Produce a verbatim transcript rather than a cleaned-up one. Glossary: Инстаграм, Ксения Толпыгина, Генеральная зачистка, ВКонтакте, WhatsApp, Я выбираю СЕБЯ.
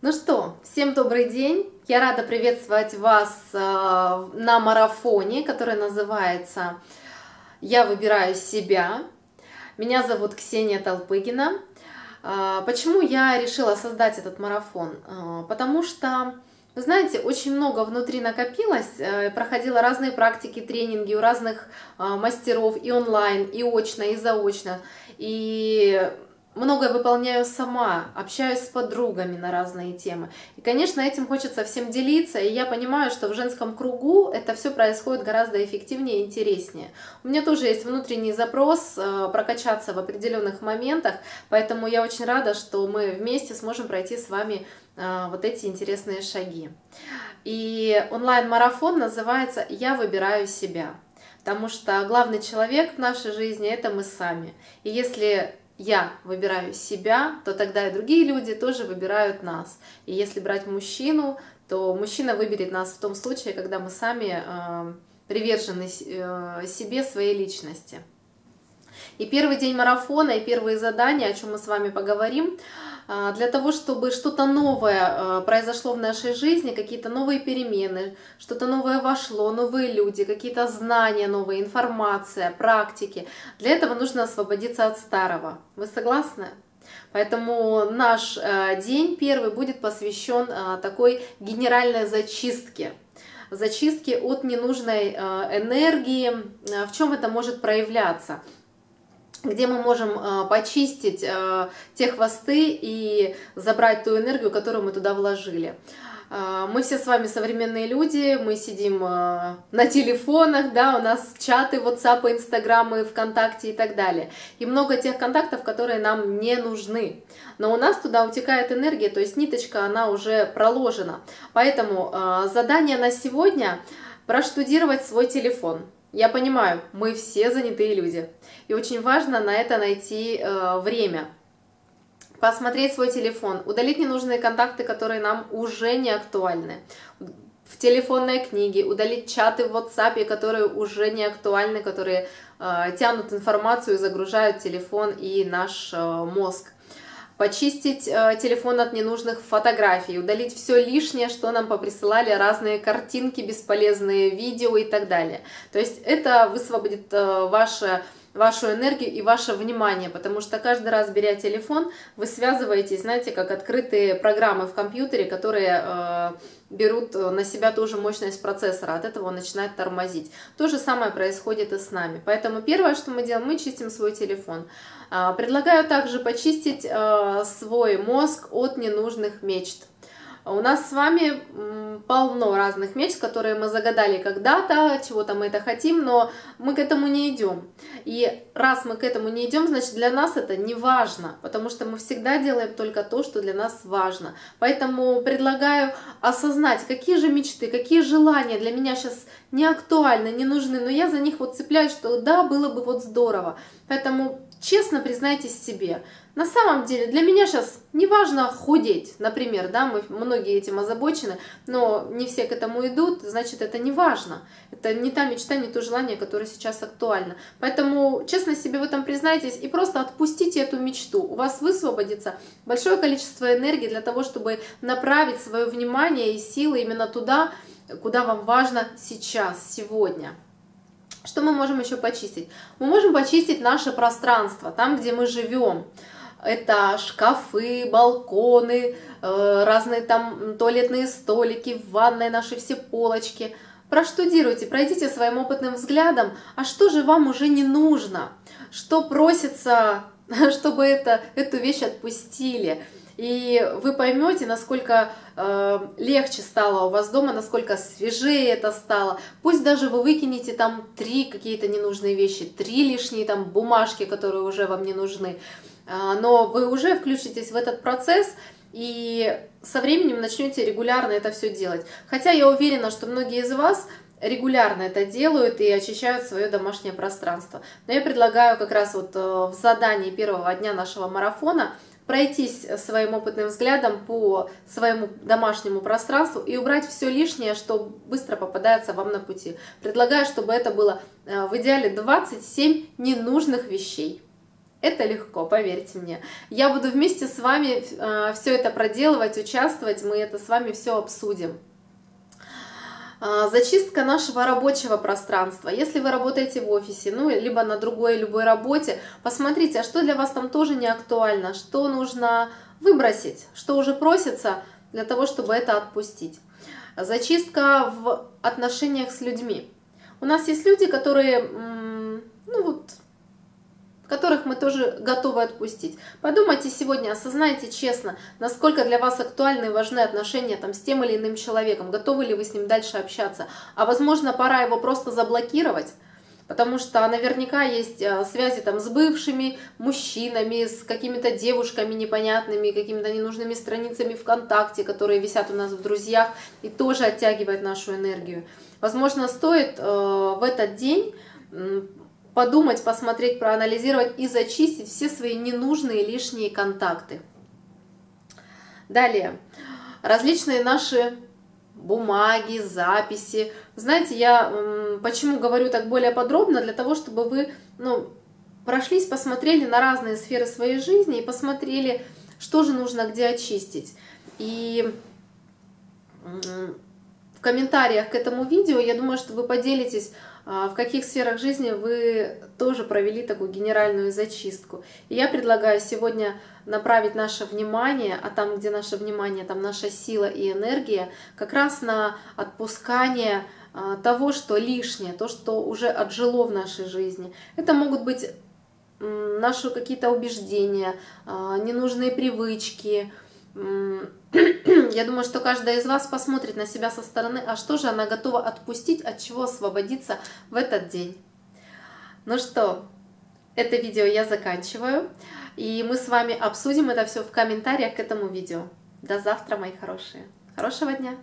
Ну что, всем добрый день! Я рада приветствовать вас на марафоне, который называется «Я выбираю себя». Меня зовут Ксения Толпыгина. Почему я решила создать этот марафон? Потому что, вы знаете, очень много внутри накопилось, проходила разные практики, тренинги у разных мастеров и онлайн, и очно, и заочно, и... Многое выполняю сама, общаюсь с подругами на разные темы. И, конечно, этим хочется всем делиться, и я понимаю, что в женском кругу это все происходит гораздо эффективнее и интереснее. У меня тоже есть внутренний запрос прокачаться в определенных моментах, поэтому я очень рада, что мы вместе сможем пройти с вами вот эти интересные шаги. И онлайн-марафон называется «Я выбираю себя», потому что главный человек в нашей жизни – это мы сами. И если... я выбираю себя, то тогда и другие люди тоже выбирают нас. И если брать мужчину, то мужчина выберет нас в том случае, когда мы сами э, привержены э, себе, своей личности. И первый день марафона, и первые задания, о чем мы с вами поговорим, э, для того, чтобы что-то новое э, произошло в нашей жизни, какие-то новые перемены, что-то новое вошло, новые люди, какие-то знания новые, информация, практики. Для этого нужно освободиться от старого. Вы согласны? Поэтому наш э, день первый будет посвящен э, такой генеральной зачистке. Зачистке от ненужной э, энергии. Э, в чем это может проявляться? Где мы можем почистить те хвосты и забрать ту энергию, которую мы туда вложили. Мы все с вами современные люди, мы сидим на телефонах, да, у нас чаты, WhatsApp, Инстаграмы, ВКонтакте и так далее. И много тех контактов, которые нам не нужны. Но у нас туда утекает энергия, то есть ниточка, она уже проложена. Поэтому задание на сегодня – проштудировать свой телефон. Я понимаю, мы все занятые люди, и очень важно на это найти э, время. Посмотреть свой телефон, удалить ненужные контакты, которые нам уже не актуальны. В телефонной книге удалить чаты в WhatsApp, которые уже не актуальны, которые э, тянут информацию и загружают телефон и наш э, мозг. Почистить телефон от ненужных фотографий, удалить все лишнее, что нам поприсылали, разные картинки, бесполезные видео и так далее. То есть это высвободит ваше, вашу энергию и ваше внимание, потому что каждый раз, беря телефон, вы связываетесь, знаете, как открытые программы в компьютере, которые э, берут на себя тоже мощность процессора, от этого он начинает тормозить. То же самое происходит и с нами. Поэтому первое, что мы делаем, мы чистим свой телефон. Предлагаю также почистить свой мозг от ненужных мечт. У нас с вами полно разных мечт, которые мы загадали когда-то, чего-то мы это хотим, но мы к этому не идем. И раз мы к этому не идем, значит, для нас это не важно, потому что мы всегда делаем только то, что для нас важно. Поэтому предлагаю осознать, какие же мечты, какие желания для меня сейчас не актуальны, не нужны, но я за них вот цепляюсь, что да, было бы вот здорово. Поэтому честно признайтесь себе. На самом деле для меня сейчас не важно худеть, например, да, мы многие этим озабочены, но не все к этому идут, значит, это не важно. Это не та мечта, не то желание, которое сейчас актуально. Поэтому честно себе в этом признайтесь и просто отпустите эту мечту. У вас высвободится большое количество энергии для того, чтобы направить свое внимание и силы именно туда, куда вам важно сейчас, сегодня. Что мы можем еще почистить? Мы можем почистить наше пространство, там, где мы живем. Это шкафы, балконы, разные там туалетные столики, в ванной наши все полочки. Проштудируйте, пройдите своим опытным взглядом, а что же вам уже не нужно, что просится, чтобы это, эту вещь отпустили. И вы поймете, насколько э, легче стало у вас дома, насколько свежее это стало. Пусть даже вы выкинете там три какие-то ненужные вещи, три лишние там бумажки, которые уже вам не нужны. Э, но вы уже включитесь в этот процесс и со временем начнете регулярно это все делать. Хотя я уверена, что многие из вас регулярно это делают и очищают свое домашнее пространство. Но я предлагаю как раз вот в задании первого дня нашего марафона пройтись своим опытным взглядом по своему домашнему пространству и убрать все лишнее, что быстро попадается вам на пути. Предлагаю, чтобы это было в идеале двадцать семь ненужных вещей. Это легко, поверьте мне. Я буду вместе с вами э, все это проделывать, участвовать, мы это с вами все обсудим. Э, зачистка нашего рабочего пространства. Если вы работаете в офисе, ну, либо на другой, любой работе, посмотрите, а что для вас там тоже не актуально, что нужно выбросить, что уже просится для того, чтобы это отпустить. Зачистка в отношениях с людьми. У нас есть люди, которые, ну вот... которых мы тоже готовы отпустить. Подумайте сегодня, осознайте честно, насколько для вас актуальны и важны отношения там, с тем или иным человеком, готовы ли вы с ним дальше общаться. А возможно, пора его просто заблокировать, потому что наверняка есть связи там, с бывшими мужчинами, с какими-то девушками непонятными, какими-то ненужными страницами ВКонтакте, которые висят у нас в друзьях и тоже оттягивают нашу энергию. Возможно, стоит э, в этот день... Э, подумать, посмотреть, проанализировать и зачистить все свои ненужные лишние контакты. Далее. Различные наши бумаги, записи. Знаете, я почему говорю так более подробно? Для того, чтобы вы ну, прошлись, посмотрели на разные сферы своей жизни и посмотрели, что же нужно где очистить. И... в комментариях к этому видео, я думаю, что вы поделитесь, в каких сферах жизни вы тоже провели такую генеральную зачистку. И я предлагаю сегодня направить наше внимание, а там, где наше внимание, там наша сила и энергия, как раз на отпускание того, что лишнее, то, что уже отжило в нашей жизни. Это могут быть наши какие-то убеждения, ненужные привычки. Я думаю, что каждая из вас посмотрит на себя со стороны, а что же она готова отпустить, от чего освободиться в этот день. Ну что, это видео я заканчиваю, и мы с вами обсудим это все в комментариях к этому видео. До завтра, мои хорошие. Хорошего дня!